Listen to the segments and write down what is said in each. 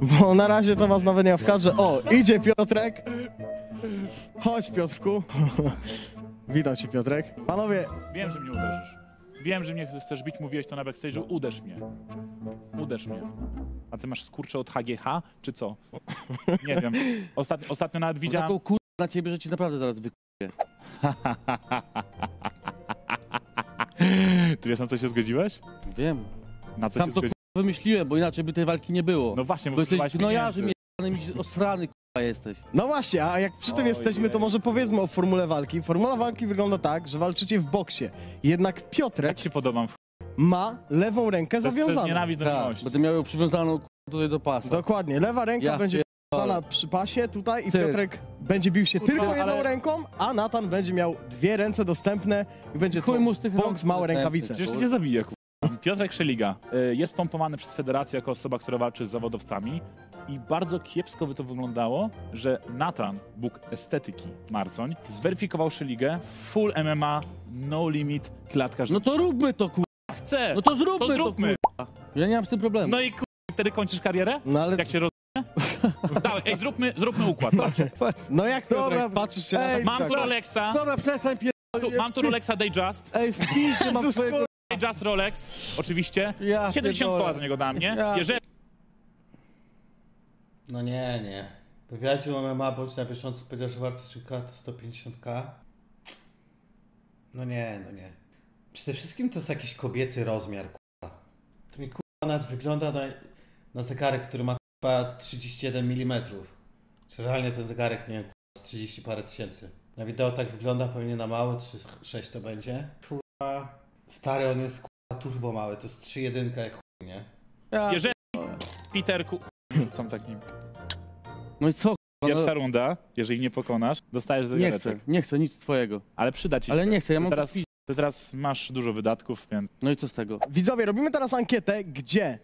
Bo na razie to was nawet nie wkaże. O, idzie Piotrek. Chodź, Piotrku. Witam cię, Piotrek. Panowie... Wiem, że mnie uderzysz. Wiem, że mnie chcesz bić. Mówiłeś to na backstage'u. Uderz mnie. Uderz mnie. A ty masz skurcze od HGH, czy co? Nie wiem. Ostatnio nawet widziałem... Taką kurczę na ciebie, że ci naprawdę zaraz wykupię. Ty wiesz, na co się zgodziłeś? Wiem. Na co Sam się to wymyśliłem, bo inaczej by tej walki nie było. No właśnie, bo jesteś gnojarzem jebanym, osrany k***a jesteś. No właśnie, a jak przy tym jesteśmy, to może powiedzmy o formule walki. Formula walki wygląda tak, że walczycie w boksie. Jednak Piotrek... Jak się podobam w ma lewą rękę zawiązaną. Nienawidzę miłości. Bo ty miał ją przywiązaną tutaj do pasa. Dokładnie, lewa ręka będzie zawiązana przy pasie tutaj i Piotrek będzie bił się tylko jedną ręką, a Nathan będzie miał dwie ręce dostępne i będzie to boks, małe rękawice. Przecież cię zabije, k***a. Piotrek Szeliga jest pompowany przez federację jako osoba, która walczy z zawodowcami i bardzo kiepsko by to wyglądało, że Nathan, Bóg estetyki MARCOŚ, zweryfikował Szeligę full MMA, no limit, klatka. No to róbmy to k***a. Chcę! No to zróbmy to, k***a. Ja nie mam z tym problemu. No i k***a, wtedy kończysz karierę? No ale... Jak się roz... Dawaj, ej, zróbmy układ. No jak to, patrzysz się na... Mam tu Rolexa. Dobra, przestań pierdolę. Mam tu Rolexa Dayjust. Ej, w pizdy mam swojego... Just Rolex, oczywiście. 70 koła za niego dla mnie. Jeżeli... No nie, nie. W wywiadzie o MMA bądź na bieżąco powiedział, że wartość koła to 150 000. No nie, no nie. Przede wszystkim to jest jakiś kobiecy rozmiar, k***a. To mi k***a nawet wygląda na zegarek, który ma k***a 31 mm. Czy realnie ten zegarek, nie wiem, k***a, z 30 parę tysięcy. Na wideo tak wygląda, pewnie na mały, 3,6 to będzie. K***a. Stary, on jest k***a turbo mały, to jest 3,1 jak chuj, nie? Ja. Jeżeli Piterku... Są takim... No i co k***a? Pierwsza runda, jeżeli nie pokonasz, dostajesz zegareczek. Nie chcę nic twojego. Ale przyda ci się. Ale nie chcę, ja mam... Ty teraz masz dużo wydatków, więc... No i co z tego? Widzowie, robimy teraz ankietę, gdzie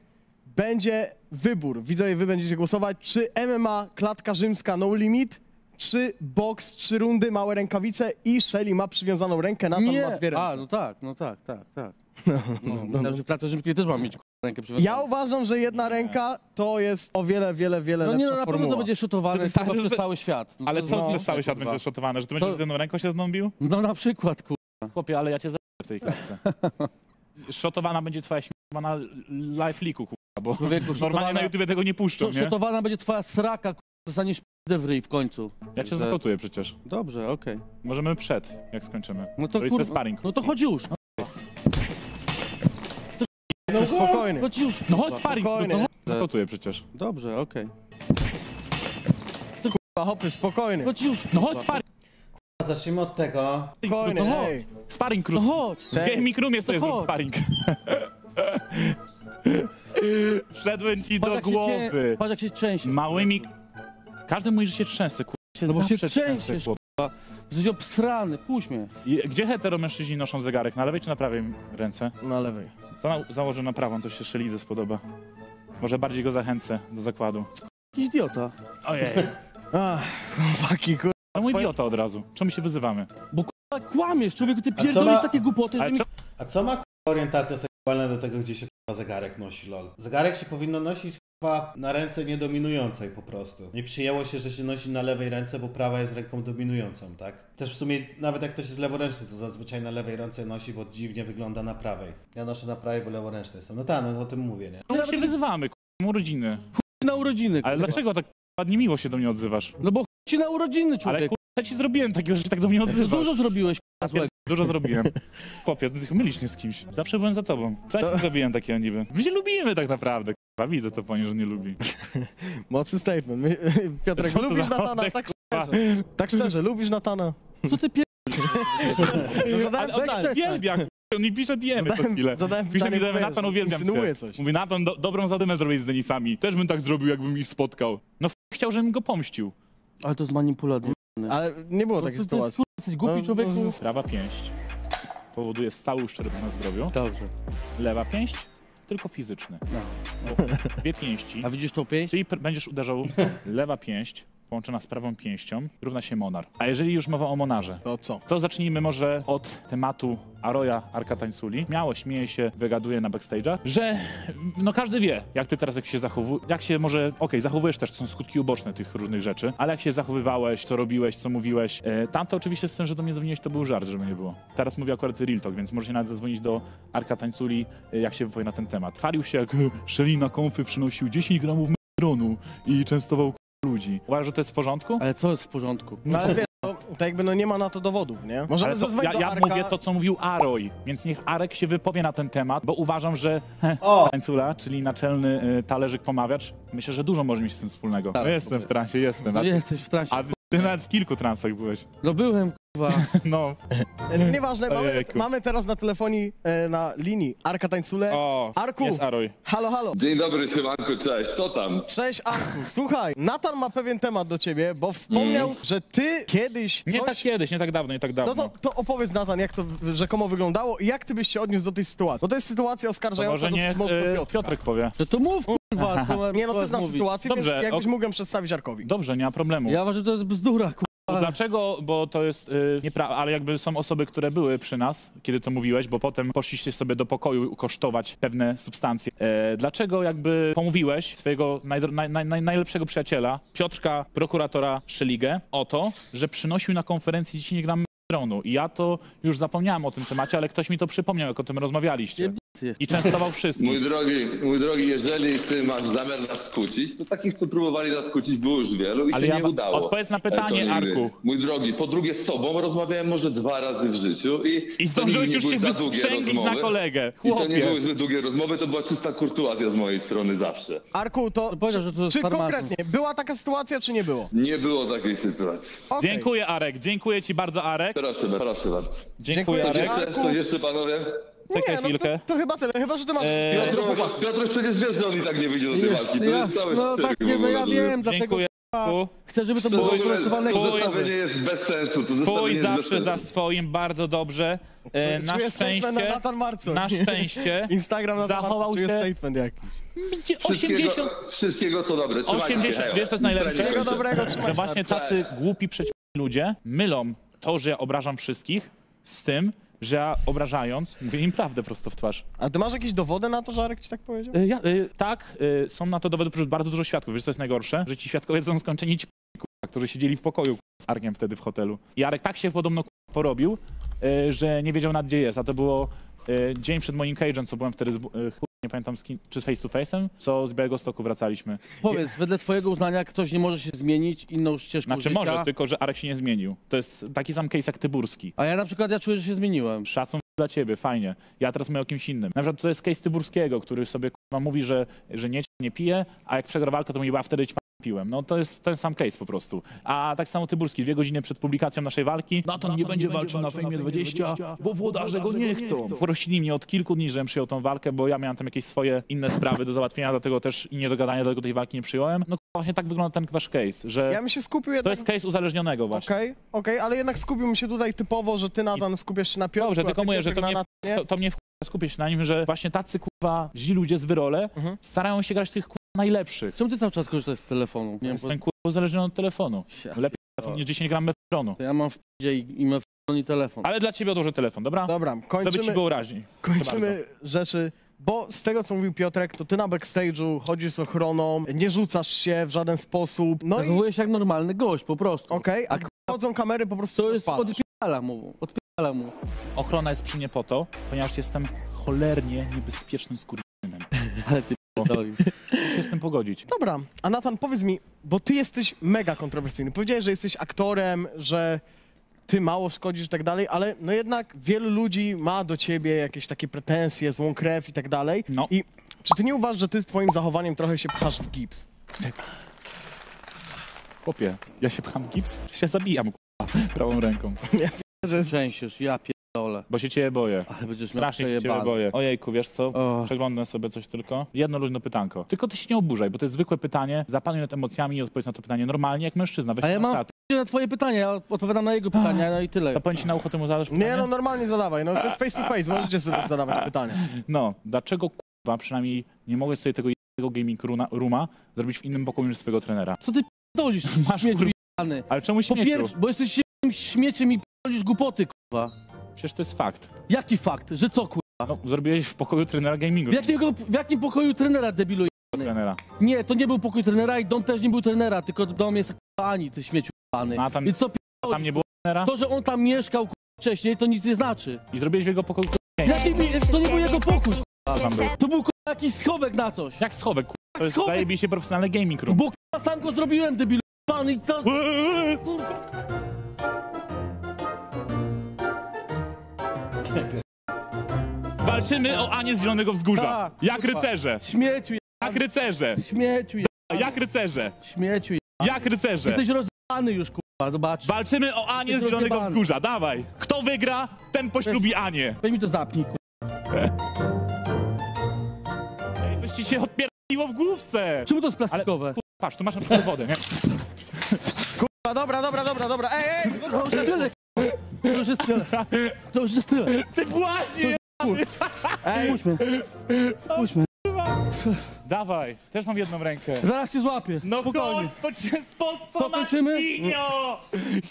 będzie wybór. Widzowie, wy będziecie głosować, czy MMA, klatka rzymska, no limit, czy boks, 3 rundy, małe rękawice i Szeli ma przywiązaną rękę, Nathan ma dwie ręce. A, no tak. Myślałem, że w klatce rzymskiej też mam mieć rękę przywiązaną. Ja uważam, że jedna ręka to jest o wiele lepsza formuła. No na pewno to będzie szotowane przez cały świat. No, ale co przez cały świat będzie szotowane? Że ty będziesz z jedną ręką się zdąbił? No na przykład, kurwa. Chłopie, ale ja cię z***ę w tej klatce. Szotowana będzie twoja śmierć na live leaku, kurwa, bo normalnie na YouTubie tego nie puszczą, nie? Szotowana będzie twoja sraka, kurwa. Dostaniesz p***dę w ryj w końcu. Ja cię zakotuję przecież. Dobrze, okej. Możemy przed, jak skończymy. No to kurwa, sparring. No to chodź już. No spokojnie. Chodź już. No chodź sparring. Zakotuję przecież. Dobrze, okej. Kurwa, hopy, spokojnie. Chodź już. No chodź sparring. Kurwa, zacznijmy od tego. Spokojnie, no to chodź. Sparring krótki. No chodź. W gaming roomie sobie zrób sparring. Wszedłem ci do głowy. Patrz jak się części. Małymi... Każdy mówi, że się trzęsę, k***a. No bo się trzęsiesz, k***a. Jesteś obsrany, puść mnie. Gdzie heteromężczyźni noszą zegarek? Na lewej czy na prawej ręce? Na lewej. To założę na prawą, to się Szelizy spodoba. Może bardziej go zachęcę do zakładu. Jakiś idiota. Ojej. Ach, chłopaki, k***a. No mój idiota od razu. Czemu się wyzywamy? Bo k***a kłamiesz, człowieku, ty pierdolisz takie głupoty, że... A co ma k***a orientacja seksualna do tego, gdzie się k***a zegarek nosi, lol? Zegarek się powinno nosić na ręce niedominującej po prostu. Nie przyjęło się, że się nosi na lewej ręce, bo prawa jest ręką dominującą, tak? Też w sumie, nawet jak ktoś jest leworęczny, to zazwyczaj na lewej ręce nosi, bo dziwnie wygląda na prawej. Ja noszę na prawej, bo leworęczny jestem. No tak, no o tym mówię, nie? No się wyzywamy, k***a, urodziny. K***a na urodziny, k***a. Ale dlaczego tak k***a niemiło się do mnie odzywasz? No bo k***a ci na urodziny, człowiek. Ale k***a ci zrobiłem takiego, że się tak do mnie odzywasz. Dużo zrobiłeś, k***a, złego. Dużo zrobiłem. Chłopie, ty mylisz mnie z kimś. Zawsze byłem za tobą. Co zrobiłem takiego niby? My się lubimy tak naprawdę. K***a, widzę to po niej, że nie lubi. Mocny statement. Piotrek, lubisz Nathana? Tak szczerze, lubisz Nathana? Co ty pierdolisz? Wielbiam, on mi pisze DM pod chwilę. Pisze mi, że Nathan uwielbiam cię. Mówi, Nathan, dobrą zadymę zrobić z Denisami. Też bym tak zrobił, jakbym ich spotkał. No chciał, żebym go pomścił. Ale to jest manipulacja. Ale nie było takiej sytuacji. Jesteś głupi człowiek. Prawa pięść powoduje stały uszczerbek na zdrowiu. Dobrze. Lewa pięść tylko fizyczny. No. Dwie pięści. A widzisz tą pięść? Czyli będziesz uderzał lewa pięść połączona z prawą pięścią równa się monar. A jeżeli już mowa o monarze, to co? To zacznijmy może od tematu Aroja Arka Tańculi. Miało, śmieje się, wygaduje na backstage'ach, że no każdy wie, jak ty teraz zachowujesz też, to są skutki uboczne tych różnych rzeczy, ale jak się zachowywałeś, co robiłeś, co mówiłeś, tamto oczywiście z tym, że do mnie dzwoniłeś, to był żart, żeby nie było. Teraz mówię akurat real talk, więc możecie nawet zadzwonić do Arka Tańculi, jak się wypowie na ten temat. Chwalił się, jak Szelina konfy przynosił 10 gramów mefedronu i częstował ludzi. Uważasz, że to jest w porządku? Ale co jest w porządku? No, ale wie, to, tak jakby no nie ma na to dowodów, nie? Możemy zadzwonić do Arka. Ja mówię to, co mówił Aroj, więc niech Arek się wypowie na ten temat, bo uważam, że Tańcula, czyli naczelny talerzyk pomawiacz, myślę, że dużo może mieć z tym wspólnego. Tak, no jestem w transie, jestem. No jesteś w transie. A ty nawet w kilku transach byłeś. No byłem, k***wa. No. Nieważne, mamy teraz na telefonie, na linii Arka Tańculę. Arku, jest Aroj. Halo, halo. Dzień dobry, Szymanku, cześć, co tam? Cześć, Arku, słuchaj, Nathan ma pewien temat do ciebie, bo wspomniał, że ty kiedyś coś... Nie tak dawno. No to opowiedz, Nathan, jak to rzekomo wyglądało i jak ty byś się odniósł do tej sytuacji. Bo to jest sytuacja oskarżająca dosyć mocno Piotrka. Piotrek powie. To mów, k***wa. Nie, no to jest na sytuację, więc jakbyś mógł ją przedstawić Arkowi. Dobrze, nie ma problemu. Ja uważam, że to jest bzdura, k***wa. Dlaczego? Bo to jest nieprawda, ale jakby są osoby, które były przy nas, kiedy to mówiłeś, bo potem poszliście sobie do pokoju kosztować pewne substancje. Dlaczego jakby pomówiłeś swojego najlepszego przyjaciela, Piotrka, prokuratora Szeligę, o to, że przynosił na konferencji 10 gram mefedronu? I ja to już zapomniałem o tym temacie, ale ktoś mi to przypomniał, jak o tym rozmawialiście. I częstował wszystkich. Mój drogi, jeżeli ty masz zamiar nas skłócić, to takich, co próbowali nas skłócić, było już wielu i nie udało. Odpowiedz na pytanie, Arku. Mój drogi, po drugie z tobą rozmawiałem może 2 razy w życiu i zdążyłeś już się wystrzęglić na kolegę. Chłopie. I to nie były zbyt długie rozmowy, to była czysta kurtuazja z mojej strony zawsze. Arku, czy konkretnie była taka sytuacja, czy nie było? Nie było takiej sytuacji. Okay. Dziękuję, Arek. Dziękuję ci bardzo, Arek. Proszę bardzo. Dziękuję, Arek. Jeszcze panowie? Nie, no to chyba tyle, chyba że to masz... Piotr przecież wiesz, że on i tak nie wyjdzie do tej walki, to jest cały ja wiem, dlatego chcę, żeby to było projektowane. To nie jest bez sensu. Swój zawsze za swoim, bardzo dobrze. Na szczęście Instagram zachował się... Wszystkiego co dobre, trzymajcie się. Wiesz, to jest najlepsze? Wszystkiego dobrego, że właśnie tacy głupi ludzie mylą to, że ja obrażam wszystkich z tym, że ja obrażając, mówię im prawdę prosto w twarz. A ty masz jakieś dowody na to, że Arek ci tak powiedział? Są na to dowody, że bardzo dużo świadków. Wiesz, co jest najgorsze? Że ci świadkowie są skończeni ci k***a, którzy siedzieli w pokoju z Arkiem wtedy w hotelu. I Arek tak się podobno k***a porobił, że nie wiedział nad gdzie jest. A to było dzień przed moim cage'em, co byłem wtedy z... nie pamiętam z kim, czy z face to face'em, co z Białegostoku wracaliśmy. Powiedz, wedle twojego uznania ktoś nie może się zmienić, inną ścieżką życia? Może, tylko że Arek się nie zmienił. To jest taki sam case jak Tyburski. A ja na przykład czuję, że się zmieniłem. Szacun dla ciebie, fajnie. Ja teraz mówię o kimś innym. Na przykład to jest case Tyburskiego, który sobie mówi, że nie pije, a jak przegra walkę, to mówi, a wtedy piłem. No to jest ten sam case po prostu. A tak samo Tyburski, 2 godziny przed publikacją naszej walki. Nathan nie będzie walczył na Fejmie 20, bo włodarze go nie chcą. Prosili mnie od kilku dni, żebym przyjął tą walkę, bo ja miałem tam jakieś swoje inne sprawy do załatwienia, dlatego też i niedogadania, dlatego tej walki nie przyjąłem. No właśnie tak wygląda ten wasz case, że ja bym się skupił jednak... to jest case uzależnionego właśnie. Okej, ale jednak skupiłbym się tutaj typowo, że ty, Nathan, skupiasz się na Piotrku. Dobrze, tylko mówię, że to mnie skupię się na nim, że właśnie tacy kurwa źli ludzie z Wyrole starają się grać tych najlepszych. Czemu ty cały czas korzystasz z telefonu? Nie, jestem uzależniony od telefonu. Lepiej telefon niż 10 gram mefedronu. To ja mam w p***dzie i mefedron i telefon. Ale dla ciebie odłożę telefon, dobra? Dobra, kończymy. To by ci było raźniej. Kończymy rzeczy, bo z tego, co mówił Piotrek, to ty na backstage'u chodzisz z ochroną, nie rzucasz się w żaden sposób. No tak i... Zachowujesz jak normalny gość, po prostu. Okej, a chodzą kamery, po prostu to jest odpierdala mu. Ochrona jest przy mnie po to, ponieważ jestem cholernie niebezpiecznym skurczynem. Ale ty się z tym pogodzić. Dobra, a Nathan, powiedz mi, bo ty jesteś mega kontrowersyjny. Powiedziałeś, że jesteś aktorem, że ty mało szkodzisz i tak dalej, ale no jednak wielu ludzi ma do ciebie jakieś takie pretensje, złą krew i tak dalej. No. I czy ty nie uważasz, że ty z twoim zachowaniem trochę się pchasz w gips? Chłopie, ja się pcham w gips? Się zabijam, k***a, prawą ręką. Dole. Bo się ciebie boję. Ale będziesz strasznie się ciebie boję. Ojejku, wiesz co? Przeglądam sobie coś tylko. Jedno luźne pytanko. Tylko ty się nie oburzaj, bo to jest zwykłe pytanie. Zapanuj nad emocjami i odpowiedz na to pytanie normalnie, jak mężczyzna. Weź na twoje pytanie, ja odpowiadam na jego pytania, no i tyle. To ci na ucho temu zadasz pytanie? Nie, no normalnie zadawaj, no to jest face to face, możecie sobie zadawać pytania. No, dlaczego k***a przynajmniej nie mogłeś sobie tego gaming rooma zrobić w innym pokoju niż swojego trenera? Co ty dolisz, śmieć. Ale czemu śmieciu? Bo jesteś śmieciem i p***olisz głupoty, kurwa. Przecież to jest fakt. Jaki fakt? Że co, kurwa? No, zrobiłeś w pokoju trenera gamingu. W jakim pokoju trenera, debilu jebany? Trenera. Nie, to nie był pokój trenera i dom też nie był trenera, tylko dom jest k***a Ani, ty śmieciu jebany. A tam, co, tam nie było trenera? To, że on tam mieszkał wcześniej, to nic nie znaczy. I zrobiłeś w jego pokoju to nie był jego pokój, to był jakiś schowek na coś. Jak schowek, to jest zajebiście profesjonalny gaming room. Bo sam go zrobiłem, debilu jebany, i co? Walczymy o Anię z Zielonego Wzgórza. Jak rycerze. Śmieciu jebany. Jak rycerze. Śmieciu jebany. Jak rycerze. Śmieciu jebany. Jak rycerze. Jesteś rozjebany już, kurwa, zobacz. Walczymy o Anię z Zielonego Wzgórza, dawaj. Kto wygra, ten poślubi Anię. Weź mi to zapnij, kurwa. Ej, coś ci się odpierdoliło w główce. Czemu to jest plastikowe? Ale, kurwa, patrz, tu masz na przykład wodę, nie? Kurwa, dobra. Ej, to już jest tyle. To już jest tyle. Ty właśnie! Puśćmy. Puśćmy. Dawaj, też mam jedną rękę. Zaraz cię złapię. No spokojnie. Co kończymy?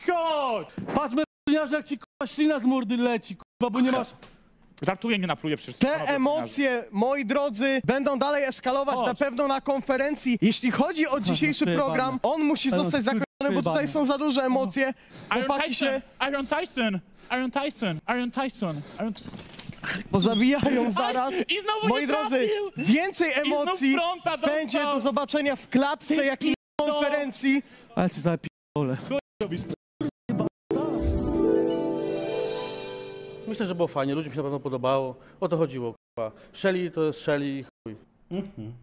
Chodź! Patrzmy, jak ci k***a ślina z mordy leci, k***a, bo nie masz... Żartuję, nie napluję przecież. Te emocje, moi drodzy, będą dalej eskalować na pewno na konferencji. Jeśli chodzi o dzisiejszy program, on musi zostać zakończony, bo tutaj są za duże emocje. Iron Tyson. Bo zabijają zaraz. I znowu moi drodzy, więcej emocji będzie do zobaczenia w klatce, jak i na konferencji. Ale ci zapierdolę. Myślę, że było fajnie, ludziom się na pewno podobało. O to chodziło, k***a. Szeli to jest Szeli, chuj.